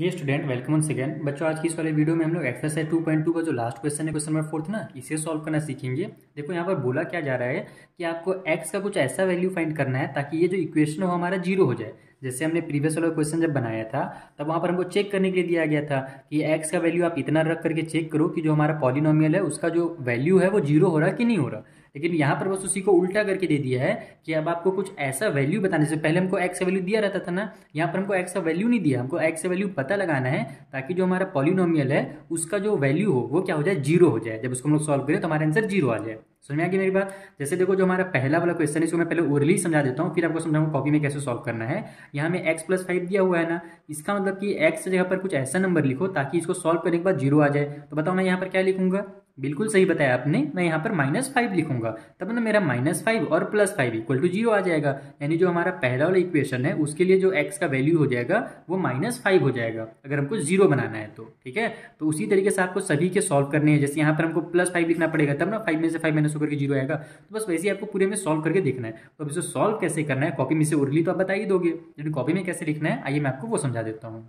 Hey student welcome on second. बच्चों आज की इस वाले वीडियो में हम लोग एक्सरसाइज 2.2 का जो लास्ट क्वेश्चन है, क्वेश्चन नंबर 4 ना, इसे सॉल्व करना सीखेंगे। देखो यहाँ पर बोला क्या जा रहा है कि आपको x का कुछ ऐसा वैल्यू फाइंड करना है ताकि ये जो इक्वेशन हो हमारा जीरो हो जाए। जैसे हमने प्रीवियस वाला क्वेश्चन जब बनाया था तब वहाँ पर हमको चेक करने के लिए दिया गया था कि x का वैल्यू आप इतना रख करके चेक करो कि जो हमारा पॉलिनोमियल है उसका जो वैल्यू है वो जीरो हो रहा कि नहीं हो रहा। लेकिन यहाँ पर बस उसी को उल्टा करके दे दिया है कि अब आपको कुछ ऐसा वैल्यू बताने से पहले हमको x का वैल्यू दिया रहता था ना, यहाँ पर हमको x का वैल्यू नहीं दिया, हमको x का वैल्यू पता लगाना है ताकि जो हमारा पॉलिनोमियल है उसका जो वैल्यू हो वो क्या हो जाए, जीरो हो जाए। जब उसको हम लोग सॉल्व करें तो हमारा आंसर जीरो आ जाए। समझ में आ गई मेरी बात। जैसे देखो जो हमारा पहला वाला क्वेश्चन है इसको मैं पहले ओरली समझा देता हूँ, फिर आपको समझाऊँ कॉपी में कैसे सॉल्व करना है। यहाँ में x+5 दिया हुआ है ना, इसका मतलब कि x जगह पर कुछ ऐसा नंबर लिखो ताकि इसको सॉल्व करने के बाद जीरो आ जाए। तो बताओ मैं यहाँ पर क्या लिखूंगा। बिल्कुल सही बताया आपने, मैं यहाँ पर -5 लिखूंगा, तब ना मेरा -5 और +5 इक्वल टू 0 आ जाएगा। यानी जो हमारा पहला वाला इक्वेशन है उसके लिए जो x का वैल्यू हो जाएगा वो -5 हो जाएगा अगर हमको 0 बनाना है तो। ठीक है, तो उसी तरीके से आपको सभी के सॉल्व करने हैं। जैसे यहाँ पर हमको +5 लिखना पड़ेगा तब ना 5 में से 5 माइनस होकर के 0 आएगा। तो बस वैसे ही आपको पूरे में सॉल्व करके देखना है। तो अब इसको सॉल्व कैसे करना है कॉपी में से ओरली तो आप बता ही दोगे, लेकिन कॉपी में कैसे लिखना है आइए मैं आपको वो समझा देता हूँ।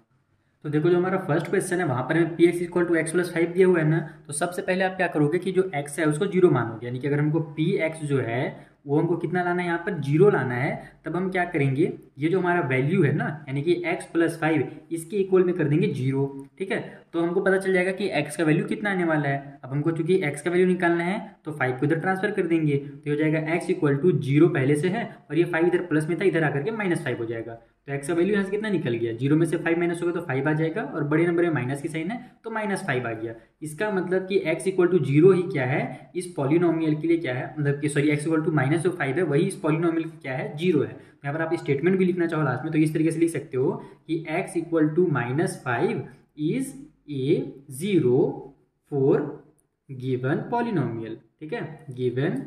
तो देखो जो हमारा फर्स्ट क्वेश्चन है वहाँ पर हमें px = x+5 दिया हुआ है ना, तो सबसे पहले आप क्या करोगे कि जो x है उसको 0 मानोगे। यानी कि अगर हमको px जो है वो हमको कितना लाना है, यहाँ पर 0 लाना है। तब हम क्या करेंगे, ये जो हमारा वैल्यू है ना यानी कि x+5 इसके इक्वल में कर देंगे 0। ठीक है, तो हमको पता चल जाएगा कि x का वैल्यू कितना आने वाला है। अब हमको चूंकि x का वैल्यू निकालना है तो 5 को इधर ट्रांसफर कर देंगे तो हो जाएगा x = 0 पहले से है, और ये 5 इधर प्लस में था, इधर आकर के -5 हो जाएगा। तो x का वैल्यू यहाँ से कितना निकल गया, 0 में से 5 माइनस होगा तो 5 आ जाएगा, और बड़े नंबर में माइनस की साइन है तो -5 आ गया। इसका मतलब कि x = 0 ही क्या है इस पॉलिनोमियल के लिए क्या है, मतलब कि सॉरी x = -5 है वही इस पॉलिनोमियल क्या है, 0 है। यहाँ पर आप स्टेटमेंट भी लिखना चाहो लास्ट में तो इस तरीके से लिख सकते हो कि x = -5 is a 0 4 given polynomial. ठीक है, गिवन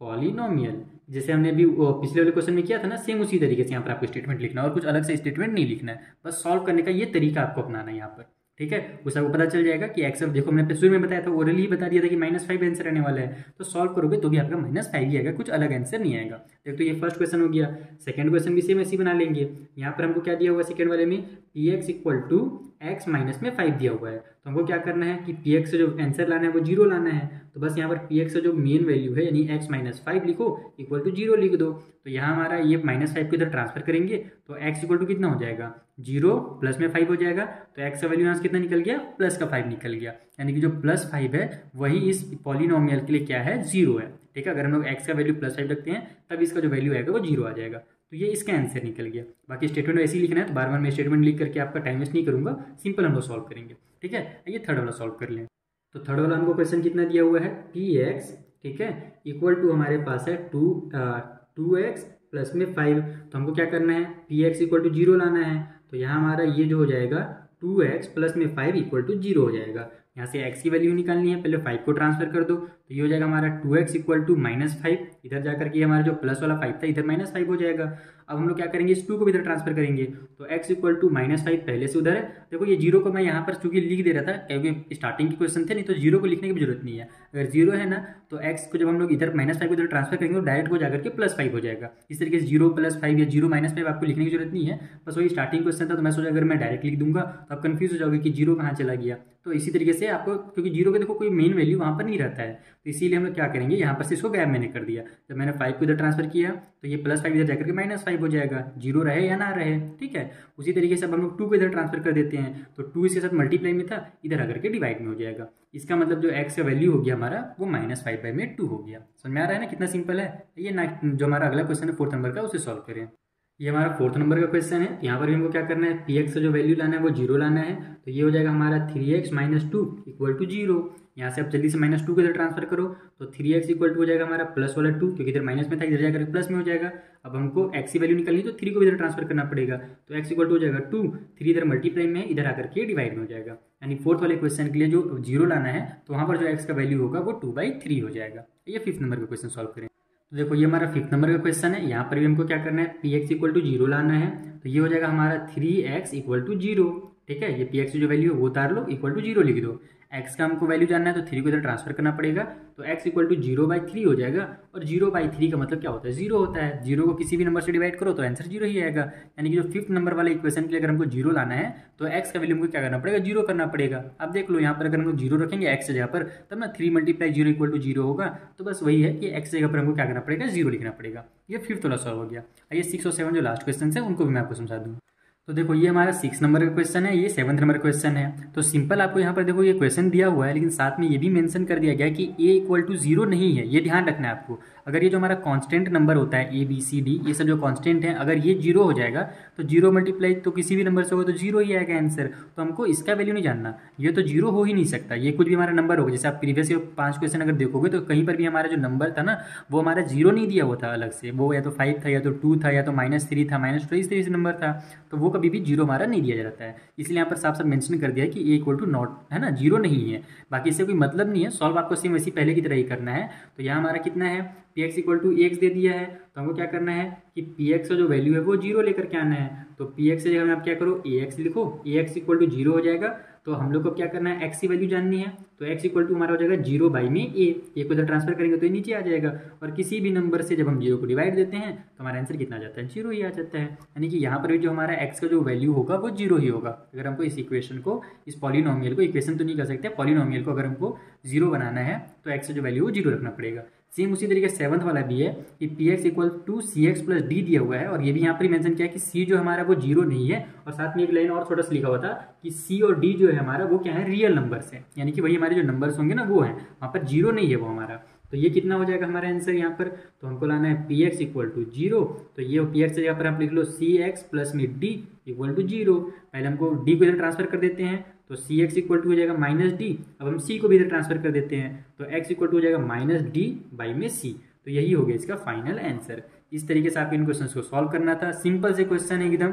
पॉलिनोमियल जैसे हमने अभी पिछले वाले क्वेश्चन में किया था ना, सेम उसी तरीके से यहाँ पर आपको स्टेटमेंट लिखना है और कुछ अलग से स्टेटमेंट नहीं लिखना है, बस सॉल्व करने का ये तरीका आपको अपनाना है यहाँ पर। ठीक है, उससे आपको पता चल जाएगा कि एक्स, देखो हमने शुरू में बताया था, ओरली ही बता दिया था कि -5 आंसर आने वाला है, तो सॉल्व करोगे तो भी आपका -5 ही आएगा, कुछ अलग आंसर नहीं आएगा। देखो तो ये फर्स्ट क्वेश्चन हो गया। सेकंड क्वेश्चन भी सेम ऐसी बना लेंगे। यहाँ पर हमको क्या दिया हुआ है सेकंड वाले में, px = x - 5 दिया हुआ है। तो हमको क्या करना है कि px से जो आंसर लाना है वो 0 लाना है। तो बस यहाँ पर px से जो मेन वैल्यू है यानी x - 5 लिखो = 0 लिख दो। तो यहाँ हमारा ये -5 को इधर ट्रांसफर करेंगे तो x = कितना हो जाएगा, 0 + 5 हो जाएगा। तो x का वैल्यू यहाँ से कितना निकल गया, +5 निकल गया। यानी कि जो +5 है वही इस पॉलिनोमियल के लिए क्या है, 0 है। ठीक है, अगर हम लोग x का वैल्यू +5 रखते हैं तब इसका जो वैल्यू आएगा वो 0 आ जाएगा। तो ये इसका आंसर निकल गया। बाकी स्टेटमेंट वैसे ही लिखना है, तो बार बार मैं स्टेटमेंट लिख करके आपका टाइम वेस्ट नहीं करूँगा, सिंपल हम लोग सॉल्व करेंगे। ठीक है, ये थर्ड वाला सॉल्व कर लें। तो थर्ड वाला हमको क्वेश्चन कितना दिया हुआ है, px ठीक है = हमारे पास है 2x + 5। तो हमको क्या करना है, px = 0 लाना है। तो यहाँ हमारा ये जो हो जाएगा 2x + 5 = 0 हो जाएगा। यहाँ से x की वैल्यू निकालनी है, पहले 5 को ट्रांसफर कर दो तो ये हो जाएगा हमारा 2x = -5, इधर जाकर के हमारा जो प्लस वाला 5 था इधर -5 हो जाएगा। अब हम लोग क्या करेंगे, इस 2 को भी इधर ट्रांसफर करेंगे तो x = -5 पहले से उधर है। देखो ये 0 को मैं यहाँ पर चूंकि लिख दे रहा था क्योंकि स्टार्टिंग के क्वेश्चन थे, नहीं तो 0 को लिखने की जरूरत नहीं है। अगर 0 है ना तो x को जब हम लोग इधर -5 उधर ट्रांसफर करेंगे तो डायरेक्ट को जाकर के +5 हो जाएगा। इस तरीके से 0 + 5 या 0 - 5 आपको लिखने की जरूरत नहीं है, बस वही स्टार्टिंग क्वेश्चन था तो मैं सोचा अगर मैं डायरेक्ट लिख दूंगा तो आप कन्फ्यूज हो जाओगे कि 0 कहाँ चला गया। तो इसी तरीके से आपको, क्योंकि 0 का देखो कोई मेन वैल्यू वहाँ पर नहीं रहता है, तो इसीलिए हम लोग क्या करेंगे, यहाँ पर से इसको गैप मैंने कर दिया। जब मैंने 5 को इधर ट्रांसफर किया तो ये +5 इधर जाकर के -5 हो जाएगा, 0 रहे या ना रहे। ठीक है, उसी तरीके से अब हम लोग 2 को इधर ट्रांसफर कर देते हैं तो 2 इसके साथ मल्टीप्लाई में था, इधर आकर के डिवाइड में हो जाएगा। इसका मतलब जो x का वैल्यू हो गया हमारा वो -5/2 हो गया। समझ में आ रहा है ना कितना सिंपल है ये ना। जो हमारा अगला क्वेश्चन है 4th नंबर का, उसे सॉल्व करें। ये हमारा 4th नंबर का क्वेश्चन है। यहाँ पर भी हमको क्या करना है, px से जो वैल्यू लाना है वो 0 लाना है। तो ये हो जाएगा हमारा 3x - 2 = 0। यहाँ से आप जल्दी से -2 को इधर ट्रांसफर करो तो 3x = हो जाएगा हमारा प्लस वाला 2, क्योंकि इधर माइनस में था इधर जाकर प्लस में हो जाएगा। अब हमको x की वैल्यू निकालनी है तो 3 को इधर ट्रांसफर करना पड़ेगा तो x = हो जाएगा 2, 3 इधर मल्टीप्लाई में है, इधर आकर के डिवाइड में हो जाएगा। यानी 4th वाले क्वेश्चन के लिए जो 0 लाना है तो वहाँ पर जो x का वैल्यू होगा वो 2/3 हो जाएगा। ये 5th नंबर का क्वेश्चन सॉल्व करें। तो देखो ये हमारा 5th नंबर का क्वेश्चन है। यहाँ पर भी हमको क्या करना है, px = 0 लाना है। तो ये हो जाएगा हमारा 3x = 0। ठीक है, ये px की जो वैल्यू है वो उतार लो, = 0 लिख दो। एक्स का हमको वैल्यू जानना है तो थ्री को इधर ट्रांसफर करना पड़ेगा, तो एक्स इक्वल टू 0/3 हो जाएगा। और 0/3 का मतलब क्या होता है, जीरो होता है। जीरो को किसी भी नंबर से डिवाइड करो तो आंसर जीरो ही आएगा। यानी कि जो फिफ्थ नंबर वाले इक्वेशन के लिए अगर हमको जीरो लाना है तो एक्स का वैल्यू हमको क्या करना पड़ेगा, जीरो करना पड़ेगा। आप देख लो यहाँ पर अगर हमको जीरो रखेंगे एक्स जगह पर तब ना 3 × 0 = 0 होगा। तो बस वही है कि एक्स जगह पर हमको क्या करना पड़ेगा, जीरो लिखना पड़ेगा। ये फिफ्थ वाला सॉल्व हो गया। ये 6 और 7 जो लास्ट क्वेश्चन है उनको भी मैं आपको समझा दूँ। तो देखो ये हमारा 6 नंबर का क्वेश्चन है, ये 7 नंबर का क्वेश्चन है। तो सिंपल आपको यहाँ पर देखो ये क्वेश्चन दिया हुआ है, लेकिन साथ में ये भी मेंशन कर दिया गया है कि a = 0 नहीं है। ये ध्यान रखना है आपको। अगर ये जो हमारा कांस्टेंट नंबर होता है a b c d ये सब जो कांस्टेंट है, अगर ये जीरो हो जाएगा तो 0 मल्टीप्लाई तो किसी भी नंबर से होगा तो जीरो ही आएगा आंसर। तो हमको इसका वैल्यू नहीं जानना, ये तो जीरो हो ही नहीं सकता। ये कुछ भी हमारा नंबर होगा, जैसे आप प्रीवियस 5 क्वेश्चन अगर देखोगे तो कहीं पर भी हमारा जो नंबर था ना वो हमारा जीरो नहीं दिया हुआ था अलग से। वो या तो 5 था, या तो 2 था, या तो -3 था, -23 नंबर था। तो वो कभी भी जीरो हमारा नहीं दिया जाता है, इसलिए यहाँ पर साफ साफ मेंशन कर दिया है कि a = not है ना, जीरो नहीं है। बाकी इससे कोई मतलब नहीं है, सॉल्व आपको सेम वैसी पहले की तरह ही करना है। तो यहाँ हमारा कितना है, px = ax दे दिया है। तो हमको क्या करना है कि px का जो वैल्यू है वो जीरो लेकर के आना है। तो px की जगह में आप क्या करो, ax लिखो। ax = 0 हो जाएगा। तो हम लोग को क्या करना है, x की वैल्यू जाननी है। तो x इक्वल टू हमारा हो जाएगा 0/a। ये को इधर ट्रांसफर करेंगे तो ये नीचे आ जाएगा। और किसी भी नंबर से जब हम 0 को डिवाइड देते हैं तो हमारा आंसर कितना आ जाता है, 0 ही आ जाता है। यानी कि यहाँ पर भी जो हमारा x का जो वैल्यू होगा वो 0 ही होगा। अगर हमको इस इक्वेशन को, इस पॉलिनोमियल को, इक्वेशन तो नहीं कर सकते, पॉलिनोमियल को अगर हमको 0 बनाना है तो x का जो वैल्यू वो 0 रखना पड़ेगा। सेम उसी तरीके से 7 वाला भी है कि px = cx + d दिया हुआ है। और ये भी यहाँ पर मेंशन किया है कि c जो हमारा वो 0 नहीं है। और साथ में एक लाइन और छोटा सा लिखा हुआ था कि c और d जो है हमारा वो क्या है, रियल नंबर्स है। यानी कि वही हमारे जो नंबर्स होंगे ना वो है, वहाँ पर जीरो नहीं है वो हमारा। तो ये कितना हो जाएगा हमारा आंसर यहाँ पर, तो हमको लाना है px = 0। तो ये px की जगह पर आप लिख लो cx + d = 0। पहले हमको d को इधर ट्रांसफर कर देते हैं तो cx = हो जाएगा -d। अब हम c को भी इधर ट्रांसफर कर देते हैं तो x = हो जाएगा -d/c। तो यही हो गया इसका फाइनल आंसर। इस तरीके से आपको इन क्वेश्चन को सॉल्व करना था। सिंपल से क्वेश्चन है एकदम,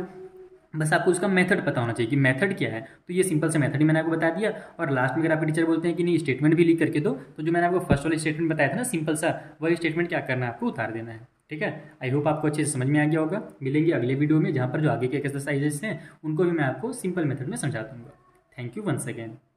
बस आपको उसका मेथड पता होना चाहिए कि मेथड क्या है। तो ये सिंपल से मेथड ही मैंने आपको बता दिया। और लास्ट में अगर आपके टीचर बोलते हैं कि नहीं स्टेटमेंट भी लिख करके दो, तो जो मैंने आपको फर्स्ट वाला स्टेटमेंट बताया था ना सिंपल सा, वही स्टेटमेंट क्या करना है आपको उतार देना है। ठीक है, आई होप आपको अच्छे से समझ में आ गया होगा। मिलेंगे अगले वीडियो में जहाँ पर जो आगे के एक्सरसाइजेस हैं उनको भी मैं आपको सिंपल मेथड में समझा दूंगा। Thank you once again.